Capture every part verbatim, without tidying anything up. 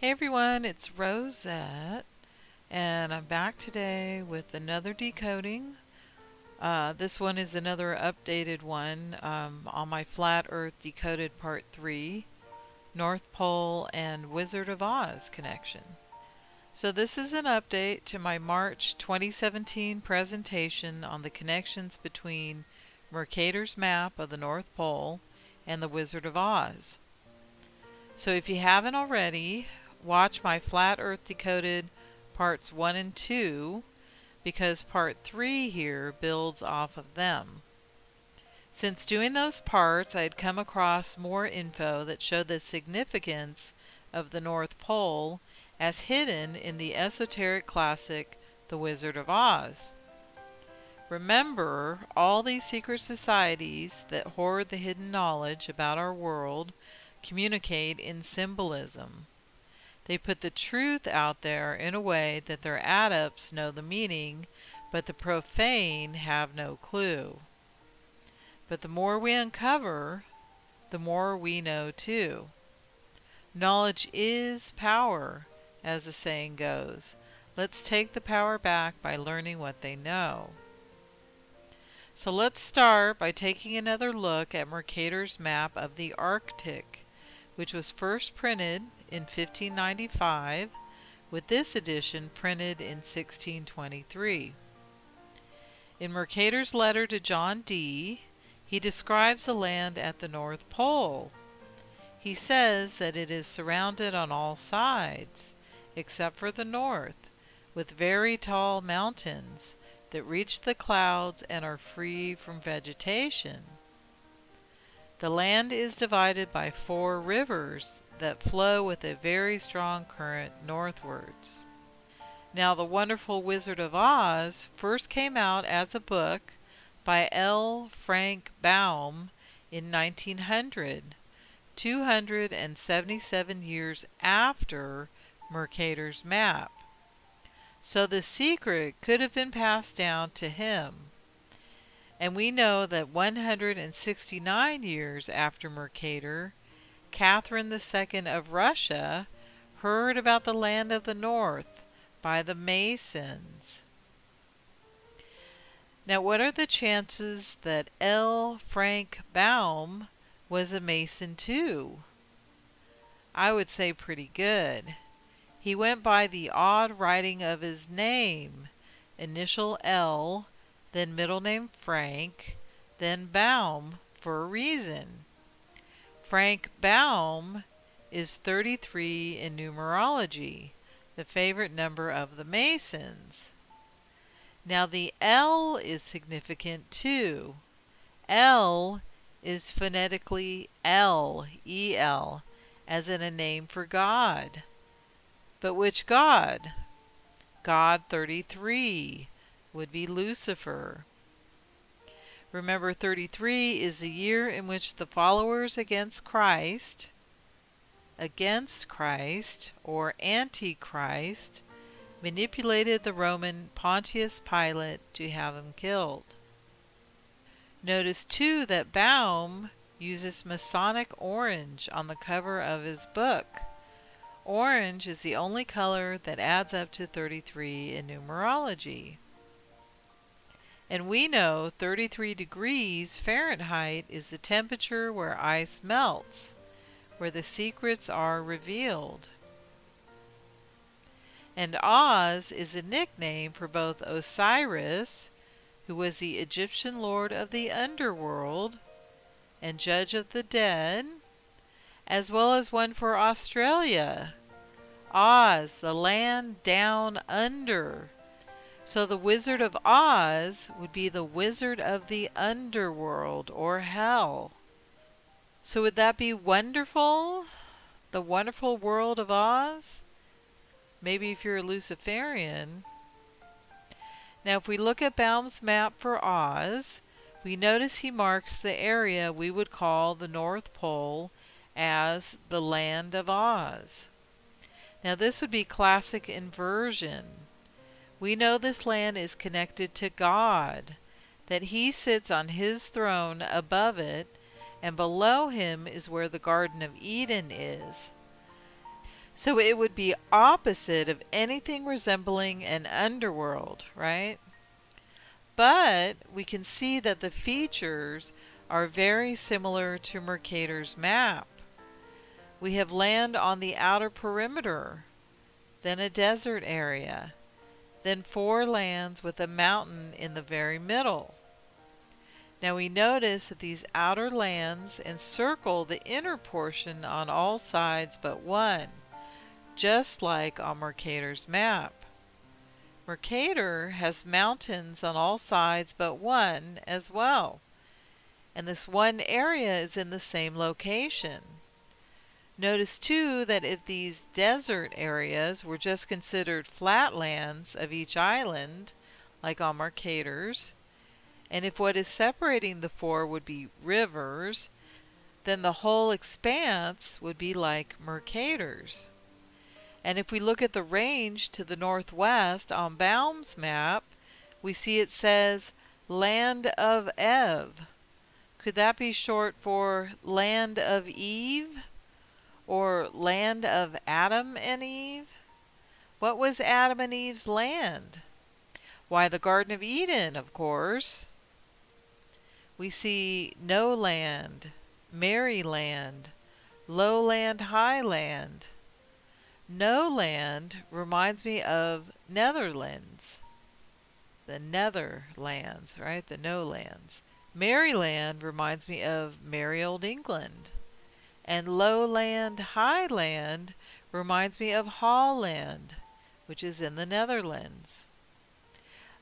Hey everyone, it's Rosette, and I'm back today with another decoding. Uh, this one is another updated one um, on my Flat Earth Decoded Part three, North Pole and Wizard of Oz connection. So this is an update to my March twenty seventeen presentation on the connections between Mercator's map of the North Pole and the Wizard of Oz. So if you haven't already, watch my Flat Earth Decoded Parts one and two, because Part three here builds off of them. Since doing those parts, I had come across more info that showed the significance of the North Pole as hidden in the esoteric classic The Wizard of Oz. Remember, all these secret societies that hoard the hidden knowledge about our world communicate in symbolism. They put the truth out there in a way that their adepts know the meaning, but the profane have no clue. But the more we uncover, the more we know too. Knowledge is power, as the saying goes. Let's take the power back by learning what they know. So let's start by taking another look at Mercator's map of the Arctic, which was first printed in fifteen ninety-five, with this edition printed in sixteen twenty-three. In Mercator's letter to John Dee, he describes the land at the North Pole. He says that it is surrounded on all sides, except for the north, with very tall mountains that reach the clouds and are free from vegetation. The land is divided by four rivers that flow with a very strong current northwards. Now, The Wonderful Wizard of Oz first came out as a book by L. Frank Baum in nineteen hundred, two hundred seventy-seven years after Mercator's map. So the secret could have been passed down to him. And we know that one hundred sixty-nine years after Mercator, Catherine the Second of Russia heard about the land of the north by the Masons. Now, what are the chances that L. Frank Baum was a Mason too? I would say pretty good. He went by the odd writing of his name, initial L, then middle name Frank, then Baum, for a reason. Frank Baum is thirty-three in numerology, the favorite number of the Masons. Now the L is significant too. L is phonetically L, E L, as in a name for God. But which god? God thirty-three would be Lucifer. Remember, thirty-three is the year in which the followers against Christ, against Christ or Antichrist, manipulated the Roman Poncius Pilate to have him killed. Notice too that Baum uses Masonic orange on the cover of his book. Orange is the only color that adds up to thirty-three in numerology. And we know thirty-three degrees Fahrenheit is the temperature where ice melts, where the secrets are revealed. And Oz is a nickname for both Osiris, who was the Egyptian lord of the underworld and judge of the dead, as well as one for Australia, Oz, the land down under. So the Wizard of Oz would be the wizard of the underworld or hell. So would that be wonderful? The wonderful world of Oz? Maybe if you're a Luciferian. Now if we look at Baum's map for Oz, we notice he marks the area we would call the North Pole as the land of Oz. Now this would be classic inversion. We know this land is connected to God, that he sits on his throne above it, and below him is where the Garden of Eden is. So it would be opposite of anything resembling an underworld, right? But we can see that the features are very similar to Mercator's map. We have land on the outer perimeter, then a desert area, then four lands with a mountain in the very middle. Now we notice that these outer lands encircle the inner portion on all sides but one, just like on Mercator's map. Mercator has mountains on all sides but one as well, and this one area is in the same location. Notice too that if these desert areas were just considered flatlands of each island, like on Mercator's, and if what is separating the four would be rivers, then the whole expanse would be like Mercator's. And if we look at the range to the northwest on Baum's map, we see it says Land of Ev. Could that be short for Land of Eve? Or Land of Adam and Eve? What was Adam and Eve's land? Why, the Garden of Eden, of course. We see No Land, Maryland, Lowland, Highland. No Land reminds me of Netherlands. The Netherlands, right? The No Lands. Maryland reminds me of merry old England. And Lowland, Highland reminds me of Holland, which is in the Netherlands.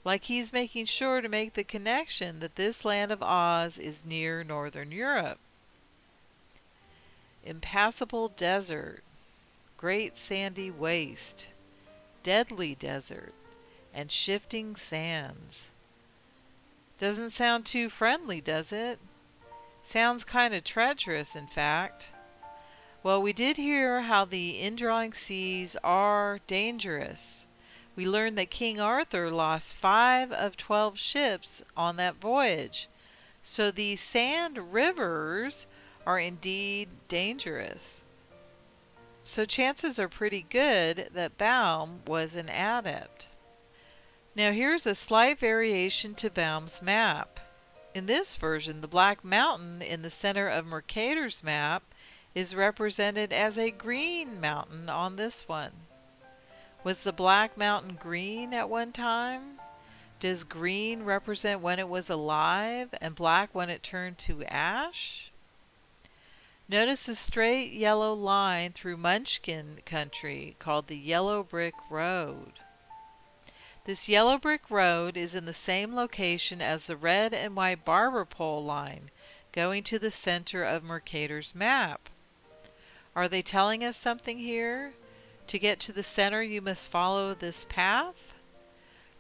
Like he's making sure to make the connection that this land of Oz is near northern Europe. Impassable desert, great sandy waste, deadly desert, and shifting sands. Doesn't sound too friendly, does it? Sounds kind of treacherous, in fact. Well, we did hear how the indrawing seas are dangerous. We learned that King Arthur lost five of twelve ships on that voyage. So these sand rivers are indeed dangerous. So chances are pretty good that Baum was an adept. Now here's a slight variation to Baum's map. In this version, the black mountain in the center of Mercator's map is represented as a green mountain on this one. Was the Black Mountain green at one time? Does green represent when it was alive and black when it turned to ash? Notice the straight yellow line through Munchkin country called the Yellow Brick Road. This Yellow Brick Road is in the same location as the red and white barber pole line going to the center of Mercator's map. Are they telling us something here? To get to the center, you must follow this path.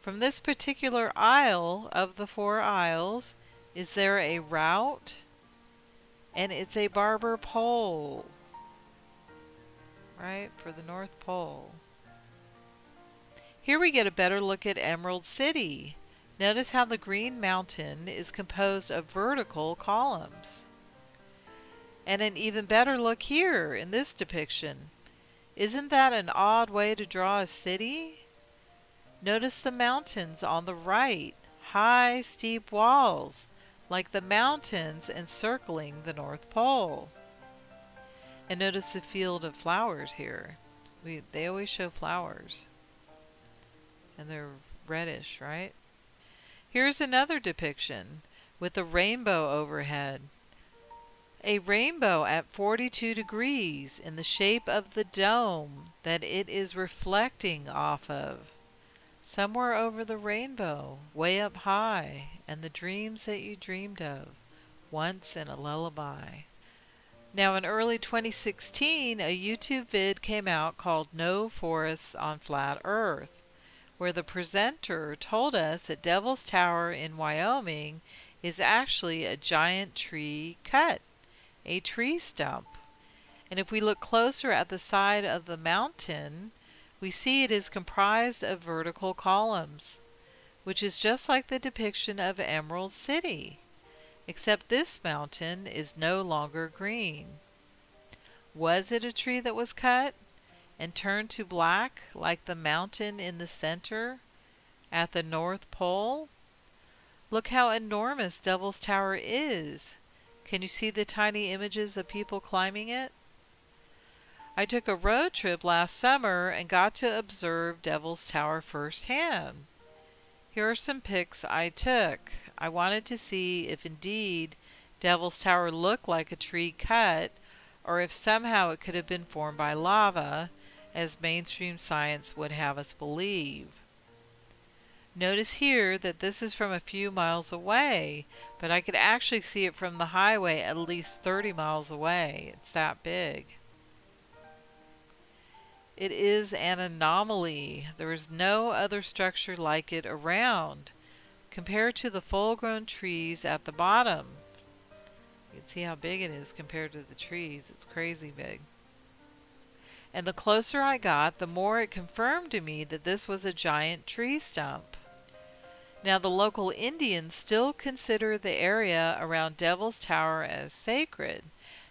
From this particular isle of the four isles, is there a route? And it's a barber pole, right, for the North Pole. Here we get a better look at Emerald City. Notice how the Green Mountain is composed of vertical columns. And an even better look here in this depiction. Isn't that an odd way to draw a city? Notice the mountains on the right, high, steep walls, like the mountains encircling the North Pole. And notice the field of flowers here. We, they always show flowers. And they're reddish, right? Here's another depiction with a rainbow overhead. A rainbow at forty-two degrees in the shape of the dome that it is reflecting off of. Somewhere over the rainbow, way up high, and the dreams that you dreamed of, once in a lullaby. Now in early twenty sixteen, a YouTube vid came out called No Forests on Flat Earth, where the presenter told us that Devil's Tower in Wyoming is actually a giant tree cut. A tree stump. And if we look closer at the side of the mountain, we see it is comprised of vertical columns, which is just like the depiction of Emerald City, except this mountain is no longer green. Was it a tree that was cut? and turn to black like the mountain in the center at the North Pole? Look how enormous Devil's Tower is. Can you see the tiny images of people climbing it? I took a road trip last summer and got to observe Devil's Tower firsthand. Here are some pics I took. I wanted to see if indeed Devil's Tower looked like a tree cut, or if somehow it could have been formed by lava, as mainstream science would have us believe. Notice here that this is from a few miles away, but I could actually see it from the highway at least thirty miles away. It's that big. It is an anomaly. There is no other structure like it around. Compared to the full-grown trees at the bottom. You can see how big it is compared to the trees. It's crazy big. And the closer I got, the more it confirmed to me that this was a giant tree stump. Now the local Indians still consider the area around Devil's Tower as sacred.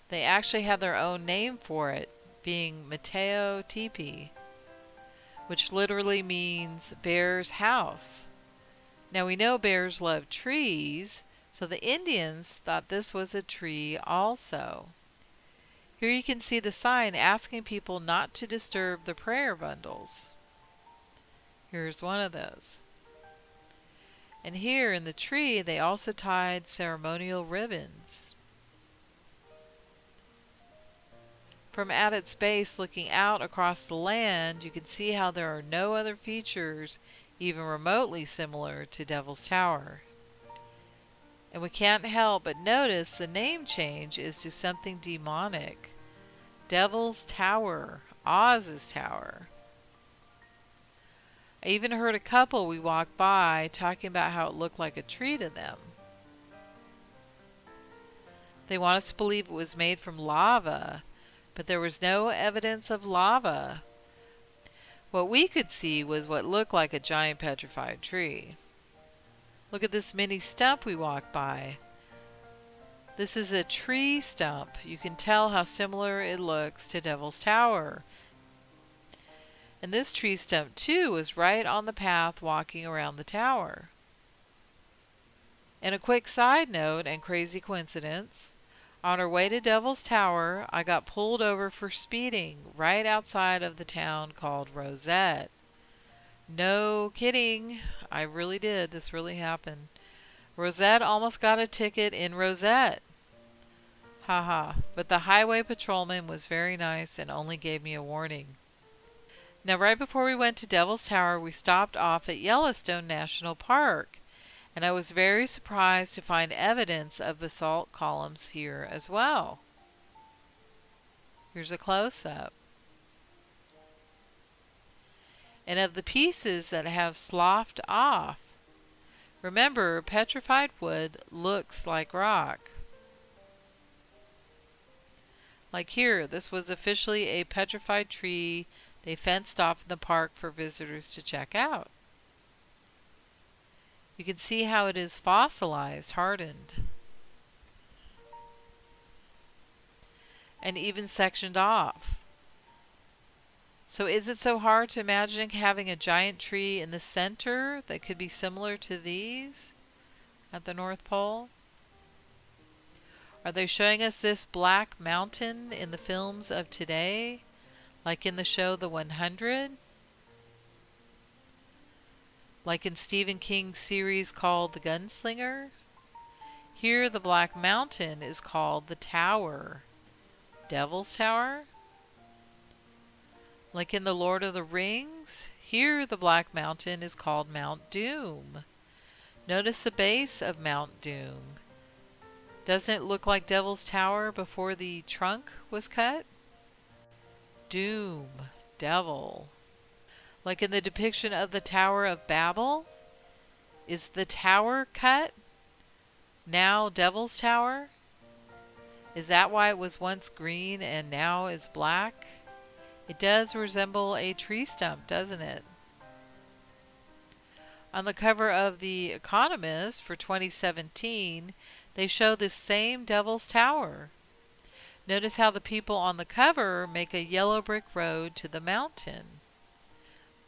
They actually have their own name for it, being Mateo Tipi, which literally means bear's house. Now we know bears love trees, so the Indians thought this was a tree also. Here you can see the sign asking people not to disturb the prayer bundles. Here's one of those. And here in the tree they also tied ceremonial ribbons. From at its base looking out across the land, you can see how there are no other features even remotely similar to Devil's Tower. And we can't help but notice the name change is to something demonic. Devil's Tower, Oz's Tower. I even heard a couple we walked by talking about how it looked like a tree to them. They want us to believe it was made from lava, but there was no evidence of lava. What we could see was what looked like a giant petrified tree. Look at this mini stump we walked by. This is a tree stump. You can tell how similar it looks to Devil's Tower. And this tree stump too was right on the path walking around the tower. And a quick side note and crazy coincidence. On our way to Devil's Tower, I got pulled over for speeding right outside of the town called Rosette. No kidding, I really did. This really happened. Rosette almost got a ticket in Rosette. Haha, but the highway patrolman was very nice and only gave me a warning. Now, right before we went to Devil's Tower, we stopped off at Yellowstone National Park. And I was very surprised to find evidence of basalt columns here as well. Here's a close-up. And of the pieces that have sloughed off. Remember, petrified wood looks like rock. Like here, this was officially a petrified tree they fenced off in the park for visitors to check out. You can see how it is fossilized, hardened, and even sectioned off. So is it so hard to imagine having a giant tree in the center that could be similar to these at the North Pole? Are they showing us this black mountain in the films of today, like in the show The one hundred? Like in Stephen King's series called The Gunslinger? Here the Black Mountain is called the Tower. Devil's Tower? Like in The Lord of the Rings? Here the Black Mountain is called Mount Doom. Notice the base of Mount Doom. Doesn't it look like Devil's Tower before the trunk was cut? Doom. Devil. Like in the depiction of the Tower of Babel? Is the tower cut? Now Devil's Tower? Is that why it was once green and now is black? It does resemble a tree stump, doesn't it? On the cover of The Economist for twenty seventeen, they show this same Devil's Tower. Notice how the people on the cover make a yellow brick road to the mountain.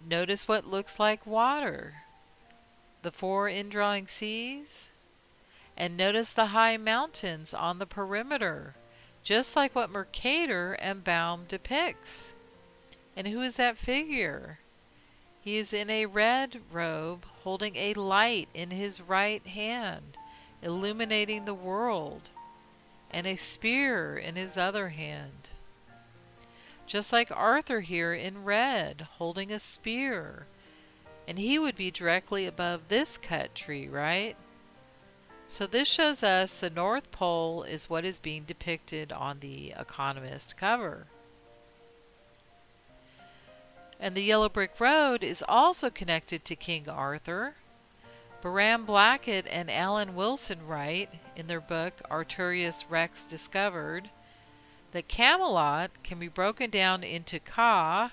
Notice what looks like water, the four indrawing seas, and notice the high mountains on the perimeter, just like what Mercator and Baum depicts. And who is that figure? He is in a red robe, holding a light in his right hand, illuminating the world, and a spear in his other hand. Just like Arthur here in red, holding a spear. And he would be directly above this cut tree, right? So this shows us the North Pole is what is being depicted on the Economist cover. And the yellow brick road is also connected to King Arthur. Baram Blackett and Alan Wilson write, in their book Arturius Rex Discovered, that Camelot can be broken down into Ka,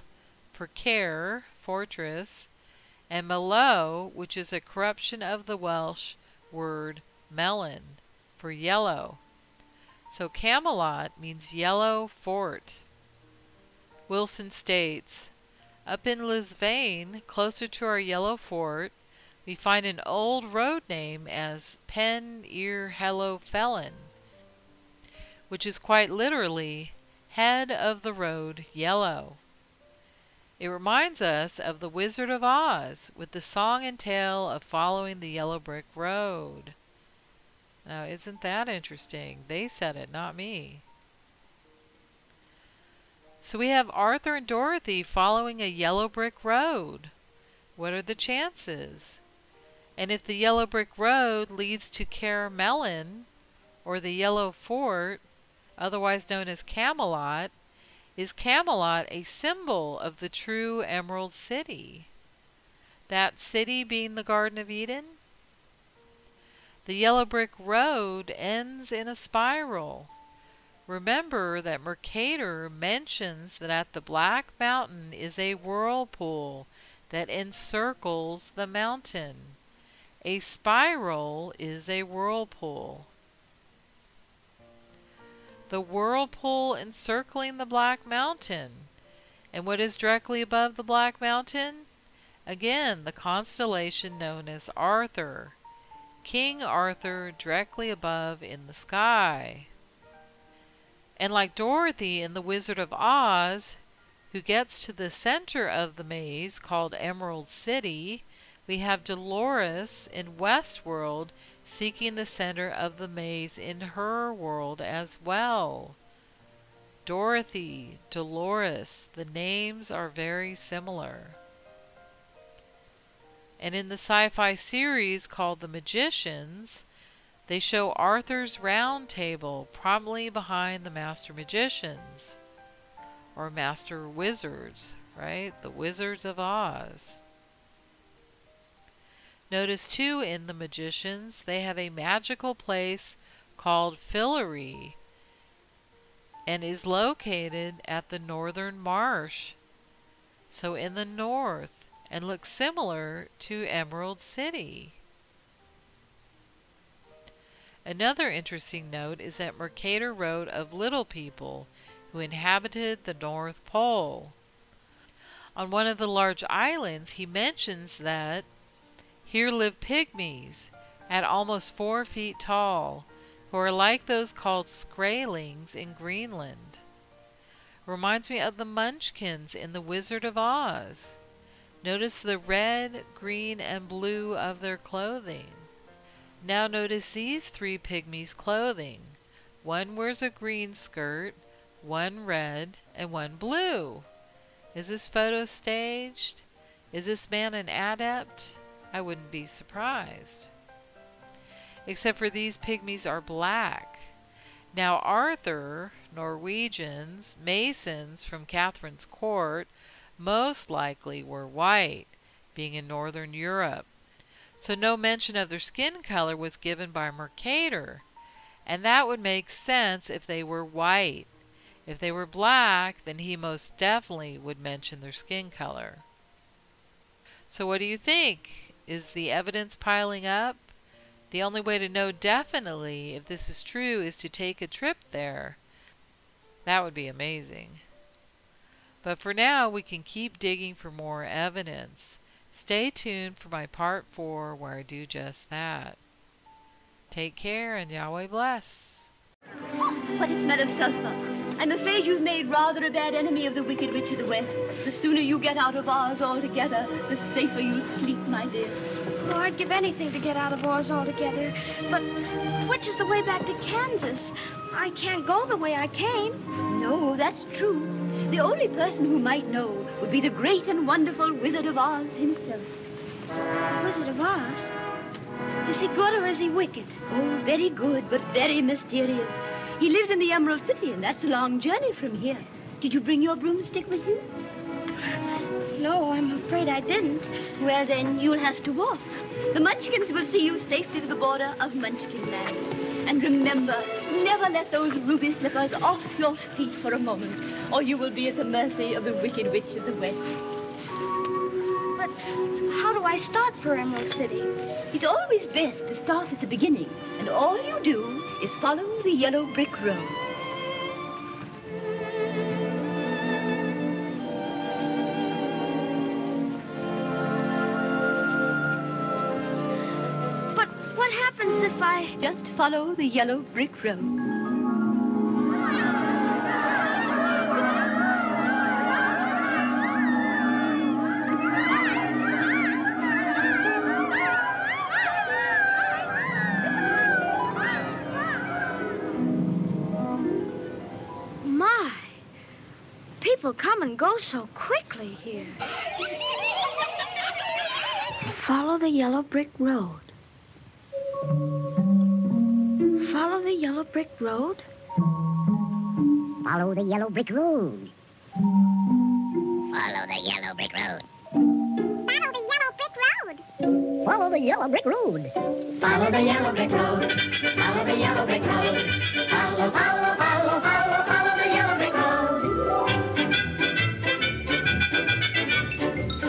for care, fortress, and Mello, which is a corruption of the Welsh word melon, for yellow. So Camelot means yellow fort. Wilson states, up in Lisvane, closer to our yellow fort, we find an old road name as Penirhellowfalen, which is quite literally head of the road yellow. It reminds us of the Wizard of Oz with the song and tale of following the yellow brick road. Now, isn't that interesting? They said it, not me. So we have Arthur and Dorothy following a yellow brick road. What are the chances? And if the yellow brick road leads to Caramellon, or the Yellow Fort, otherwise known as Camelot, is Camelot a symbol of the true Emerald City? That city being the Garden of Eden? The yellow brick road ends in a spiral. Remember that Mercator mentions that at the Black Mountain is a whirlpool that encircles the mountain. A spiral is a whirlpool. The whirlpool encircling the Black Mountain. And what is directly above the Black Mountain? Again, the constellation known as Arthur. King Arthur directly above in the sky. And like Dorothy in The Wizard of Oz, who gets to the center of the maze called Emerald City, we have Dolores in Westworld seeking the center of the maze in her world as well. Dorothy, Dolores, the names are very similar. And in the sci-fi series called The Magicians, they show Arthur's Round Table prominently behind the Master Magicians, or Master Wizards, right? The Wizards of Oz. Notice too in The Magicians, they have a magical place called Fillory and is located at the northern marsh, so in the north, and looks similar to Emerald City. Another interesting note is that Mercator wrote of little people who inhabited the North Pole. On one of the large islands, he mentions that here live pygmies at almost four feet tall, who are like those called Skraelings in Greenland. Reminds me of the Munchkins in The Wizard of Oz. Notice the red, green, and blue of their clothing. Now notice these three pygmies' clothing. One wears a green skirt, one red, and one blue. Is this photo staged? Is this man an adept? I wouldn't be surprised. Except for these pygmies are black. Now Arthur, Norwegians, Masons from Catherine's court, most likely were white, being in Northern Europe. So no mention of their skin color was given by Mercator. And that would make sense if they were white. If they were black, then he most definitely would mention their skin color. So what do you think? Is the evidence piling up? The only way to know definitely if this is true is to take a trip there. That would be amazing. But for now, we can keep digging for more evidence. Stay tuned for my part four where I do just that. Take care and Yahweh bless. What a smell of sulphur. I'm afraid you've made rather a bad enemy of the wicked witch of the west. The sooner you get out of Oz altogether, the safer you sleep, my dear. Oh, I'd give anything to get out of Oz altogether. But which is the way back to Kansas? I can't go the way I came. No, that's true. The only person who might know would be the great and wonderful Wizard of Oz himself. The Wizard of Oz? Is he good or is he wicked? Oh, very good, but very mysterious. He lives in the Emerald City, and that's a long journey from here. Did you bring your broomstick with you? No, I'm afraid I didn't. Well, then, you'll have to walk. The Munchkins will see you safely to the border of Munchkin Land. And remember, never let those ruby slippers off your feet for a moment, or you will be at the mercy of the wicked witch of the west. But how do I start for Emerald City? It's always best to start at the beginning, and all you do is follow the yellow brick road. I just follow the yellow brick road. My, people come and go so quickly here. Follow the yellow brick road. Follow the yellow brick road. Follow the yellow brick road. Follow the yellow brick road. Follow the yellow brick road. Follow the yellow brick road. Follow the yellow brick road. Follow the yellow brick road. Follow, follow, follow, follow, follow the yellow brick road.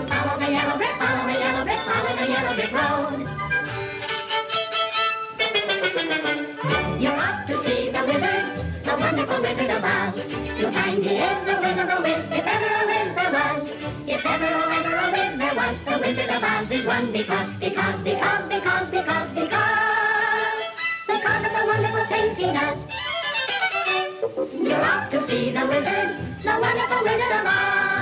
Follow the yellow brick, follow the yellow brick, follow the yellow brick road. Wizard of Oz, you'll find he is a wizard of Oz. If ever a wizard there was, if ever a ever a wizard there was, the Wizard of Oz is one because, because, because, because, because, because, because of the wonderful things he does. You're off to see the wizard, the wonderful Wizard of Oz.